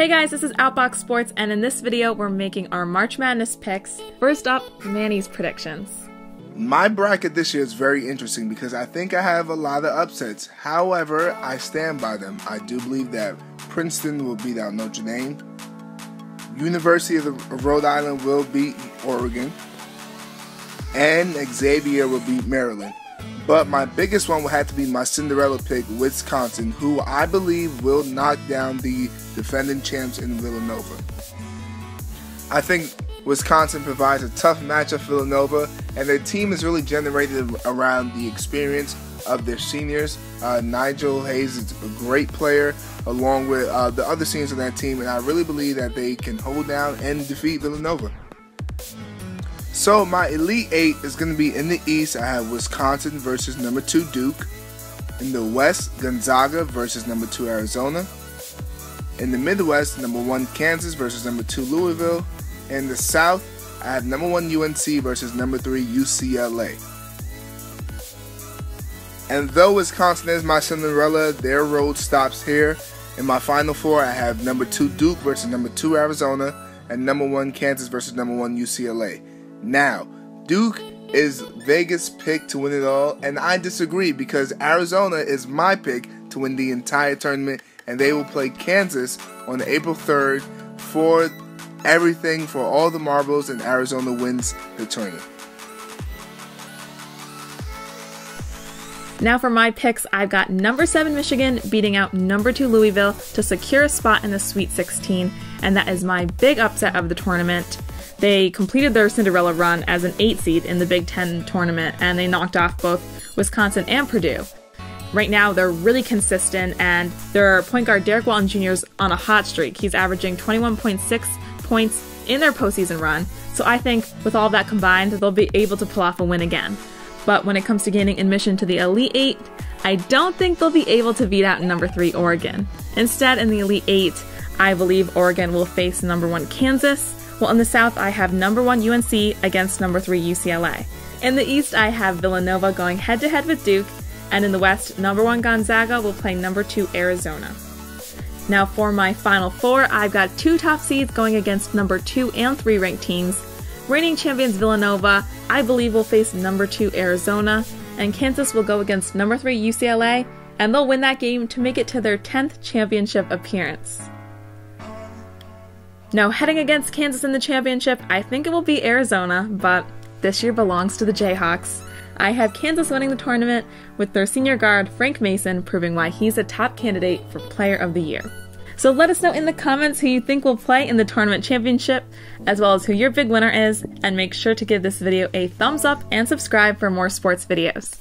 Hey guys, this is Outbox Sports, and in this video we're making our March Madness picks. First up, Manny's predictions. My bracket this year is very interesting because I think I have a lot of upsets. However, I stand by them. I do believe that Princeton will beat out Notre Dame. University of Rhode Island will beat Oregon. And Xavier will beat Maryland. But my biggest one will have to be my Cinderella pick, Wisconsin, who I believe will knock down the defending champs in Villanova. I think Wisconsin provides a tough matchup for Villanova, and their team is really generated around the experience of their seniors. Nigel Hayes is a great player, along with the other seniors on that team, and I really believe that they can hold down and defeat Villanova. So my Elite Eight is going to be in the East. I have Wisconsin versus number 2 Duke. In the West, Gonzaga versus number 2 Arizona. In the Midwest, number 1 Kansas versus number 2 Louisville. In the South, I have number 1 UNC versus number 3 UCLA. And though Wisconsin is my Cinderella, their road stops here. In my Final Four, I have number 2 Duke versus number 2 Arizona, and number 1 Kansas versus number 1 UCLA. Now, Duke is Vegas' pick to win it all, and I disagree because Arizona is my pick to win the entire tournament, and they will play Kansas on April 3rd for everything, for all the marbles, and Arizona wins the tournament. Now for my picks, I've got number 7 Michigan beating out number 2 Louisville to secure a spot in the Sweet 16, and that is my big upset of the tournament. They completed their Cinderella run as an 8 seed in the Big Ten tournament, and they knocked off both Wisconsin and Purdue. Right now, they're really consistent, and their point guard Derek Walton Jr. is on a hot streak. He's averaging 21.6 points in their postseason run, so I think with all that combined, they'll be able to pull off a win again. But when it comes to gaining admission to the Elite Eight, I don't think they'll be able to beat out number 3 Oregon. Instead, in the Elite Eight, I believe Oregon will face number 1 Kansas. Well, in the South, I have number 1 UNC against number 3 UCLA. In the East, I have Villanova going head-to-head with Duke, and in the West, number 1 Gonzaga will play number 2 Arizona. Now for my Final Four, I've got 2 top seeds going against number 2 and 3 ranked teams. Reigning champions Villanova, I believe, will face number 2 Arizona, and Kansas will go against number 3 UCLA, and they'll win that game to make it to their 10th championship appearance. Now, heading against Kansas in the championship, I think it will be Arizona, but this year belongs to the Jayhawks. I have Kansas winning the tournament with their senior guard Frank Mason proving why he's a top candidate for Player of the Year. So let us know in the comments who you think will play in the tournament championship, as well as who your big winner is, and make sure to give this video a thumbs up and subscribe for more sports videos.